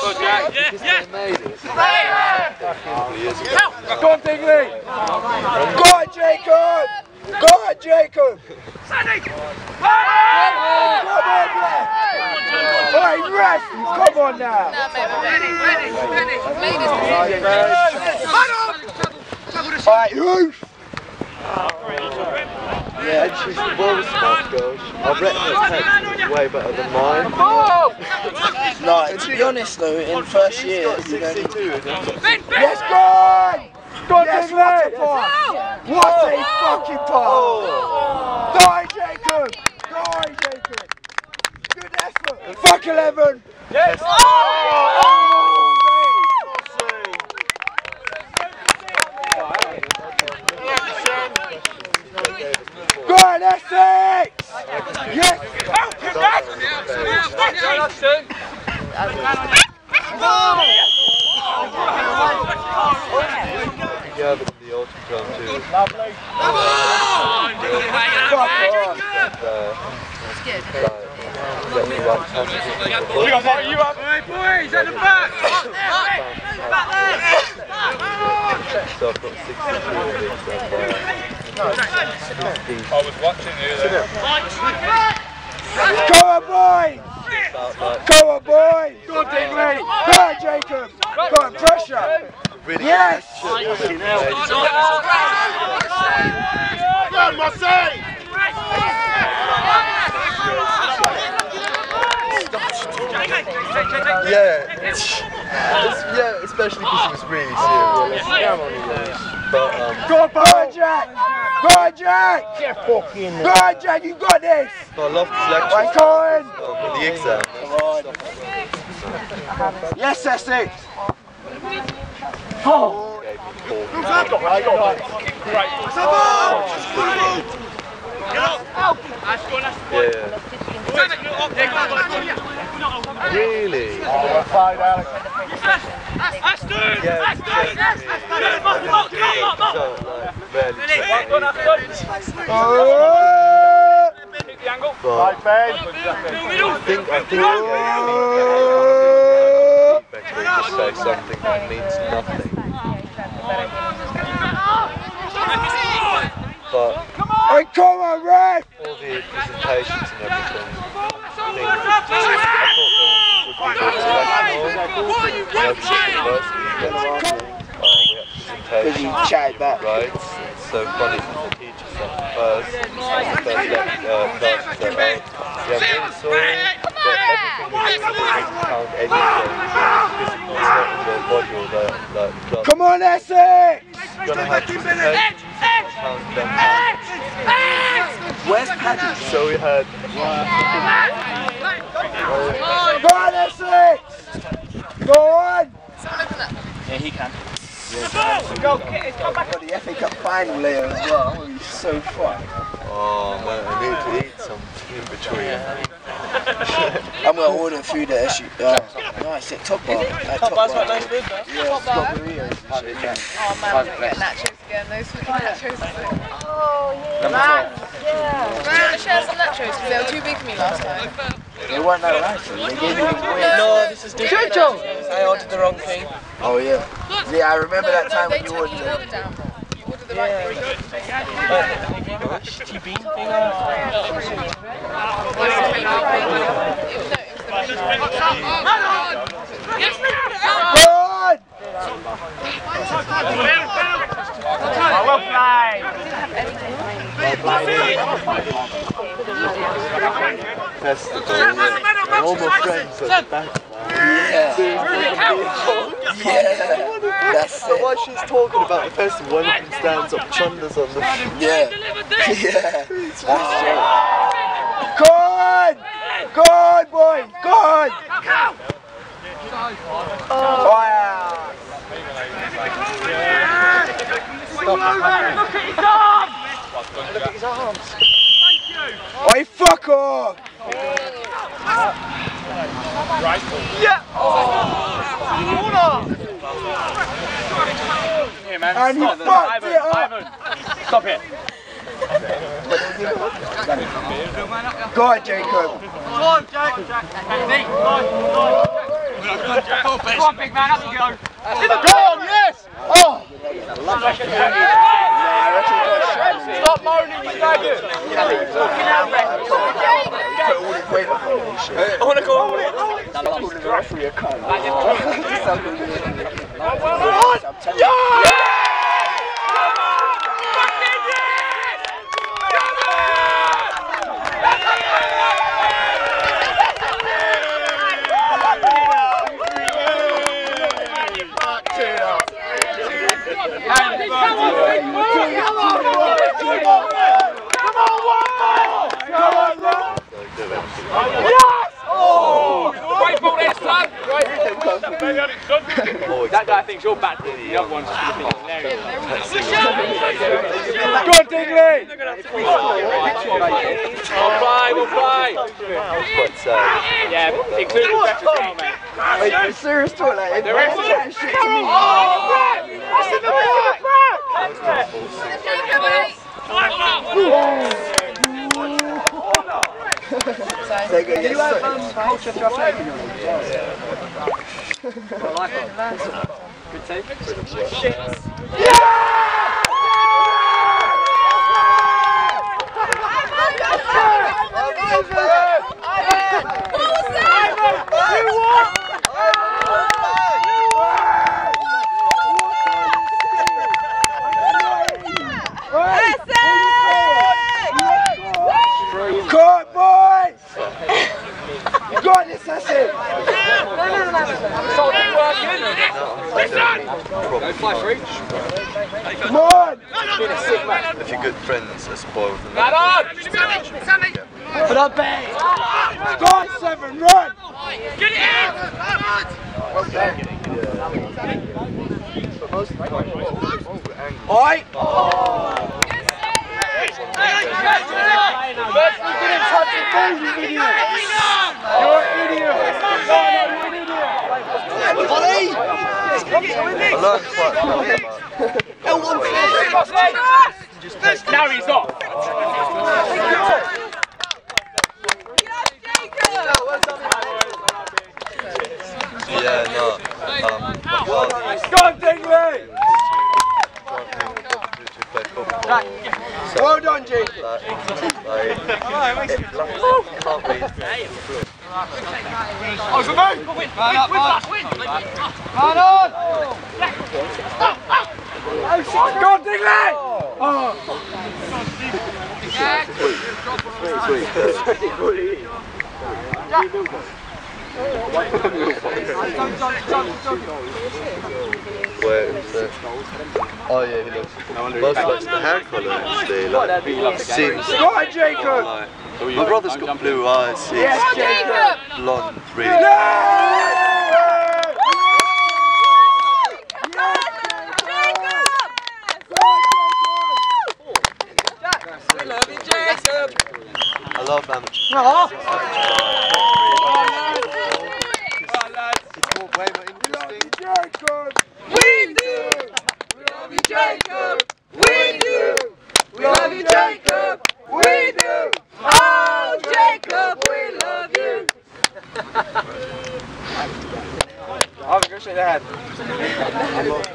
Go, Jack. Yeah. Amazing. Go on, Dingley. Go on, Jacob. Go on, Jacob. Sandy. Hey, rest. Come on now. Alright, Ruth. Yeah, and she's the ball response, girls. Our breakfast is way better than mine. Like, to be honest though, in first year, you know. Let's go! Go yes, what a pass! What a fucking pass! Die, Jacob! Die, Jacob! Good effort! Fuck 11! Yes! Go on, Essex! Yes! Help him, Dad! You up, boys, at the back! So I've got 6 I was watching you there. Go on, boy! Go on, boy! Go on, Dingley! Go on, Jacob! Go on, pressure! Yes! Go on, Marseille! Yeah, especially because he was really serious. Go on, boy, Jack! Go on, Jack! Get fucking go on, Jack, you got this! I love this lecture. Right, go on! Oh, the exam. Right. Yes, Essex! Oh! Yeah. Really? That's I think say something that means nothing. But come on, Red! All the presentations and everything. I thought would be because you chat back. Right, it's so funny because the teacher's on first, first, come on, Essex! Where's Paddy? So we heard. Go on, Essex! Go on! Yeah, he can. Yeah, go, kid, come back. Got the FA Cup final later as well. Oh, he's so fucked. Oh man, I need to eat some in between. Yeah. I'm gonna order food at SU. No, I said Top Bar. Top Bar's got nice food though. Yeah, it's got burritos and shit. Oh man, I'm gonna get nachos again. Those fucking nachos are sick. Oh yeah. Man, yeah. Do you want to share some nachos? Because they were too big for me last time. They weren't that nice, they gave me away. No, this is different. I ordered the wrong thing. Oh yeah. Yeah, I remember that time when you ordered the wrong thing. You ordered the right thing. The shitty bean thing. I will fly. Test the all my friends are back. Yeah. That's it. While she's talking about the festival, one of them stands up, chunders on the yeah. That's right. Go on! Go on, boy! Go on! Oh, look at his arms! Oi, fuck off! Right. Yeah! Oh. Here, man. And he fucked it up! Stop it! Go on, Jacob! Go on, Jack! Come on, big man, up you go. Go on, yes! Oh! Stop moaning, you faggot! I want to go on with it. Yeah! Yes! Oh! Great ball there, son! That guy thinks you're bad, the other one's just going to be hilarious. Go on, Dingley! We'll play! Yeah, including the referee, mate. Wait, serious talk, like, the referee shit to me. Oh, it's in the middle of the crowd! If you're good friends, it's spoiled. Right on! Put up, babe! Go on, Seven, run! Get it in! Alright! First, you didn't touch the ball, you idiot! You're an idiot! Now he's off! Yeah, no. Go, Dingley! Well done, G! Oh, so move! Win! Go, Dingley! Oh! Oh yeah, he looks. Most likes the hair colour today, like, seems... Right, Jacob! My brother's got blue eyes, he's blonde, really. No! I love them. We love you, Jacob. Oh, Jacob, we love you. I'm going to shake their hand.